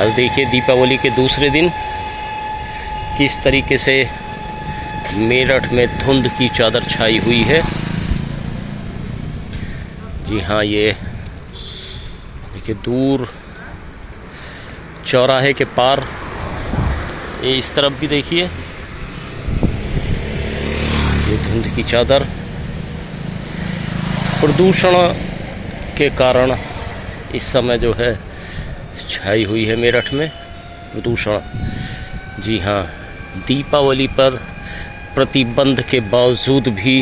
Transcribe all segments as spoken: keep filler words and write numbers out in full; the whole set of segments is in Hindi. और देखिए दीपावली के दूसरे दिन किस तरीके से मेरठ में धुंध की चादर छाई हुई है। जी हाँ, ये देखिए दूर चौराहे के पार, ये इस तरफ भी देखिए ये धुंध की चादर। प्रदूषण के कारण इस समय जो है छाई हुई है मेरठ में प्रदूषण। जी हाँ, दीपावली पर प्रतिबंध के बावजूद भी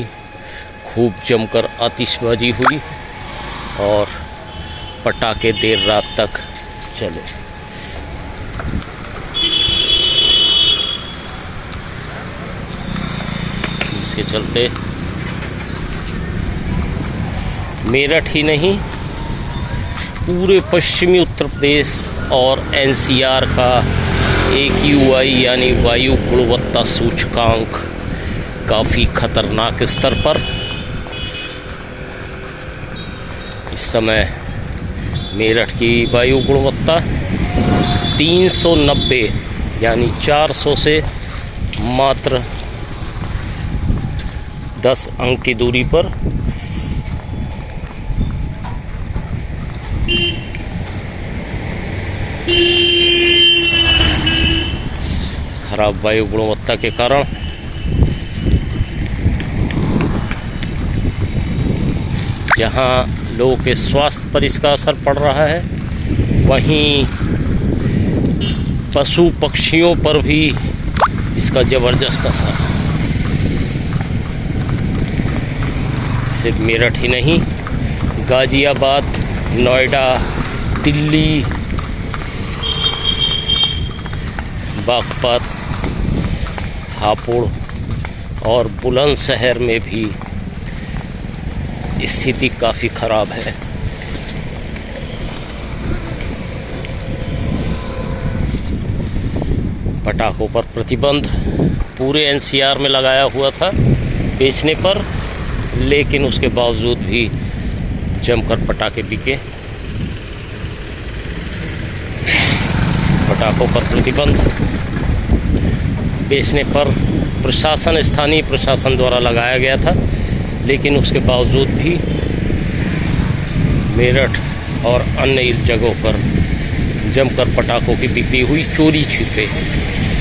खूब जमकर आतिशबाजी हुई और पटाखे देर रात तक चले। इसके चलते मेरठ ही नहीं पूरे पश्चिमी उत्तर प्रदेश और एन सी आर का एक्यूआई यानी वायु गुणवत्ता सूचकांक काफ़ी खतरनाक स्तर पर इस समय मेरठ की वायु गुणवत्ता तीन सौ नब्बे यानी चार सौ से मात्र दस अंक की दूरी पर खराब वायु गुणवत्ता के कारण जहां लोगों के स्वास्थ्य पर इसका असर पड़ रहा है, वहीं पशु पक्षियों पर भी इसका जबरदस्त असर। सिर्फ मेरठ ही नहीं, गाजियाबाद, नोएडा, दिल्ली, बागपत, हापुड़ और बुलंदशहर में भी स्थिति काफ़ी खराब है। पटाखों पर प्रतिबंध पूरे एन सी आर में लगाया हुआ था बेचने पर, लेकिन उसके बावजूद भी जमकर पटाखे बिके। पटाखों पर प्रतिबंध बेचने पर प्रशासन स्थानीय प्रशासन द्वारा लगाया गया था, लेकिन उसके बावजूद भी मेरठ और अन्य जगहों पर जमकर पटाखों की बिक्री हुई, चोरी छिपे।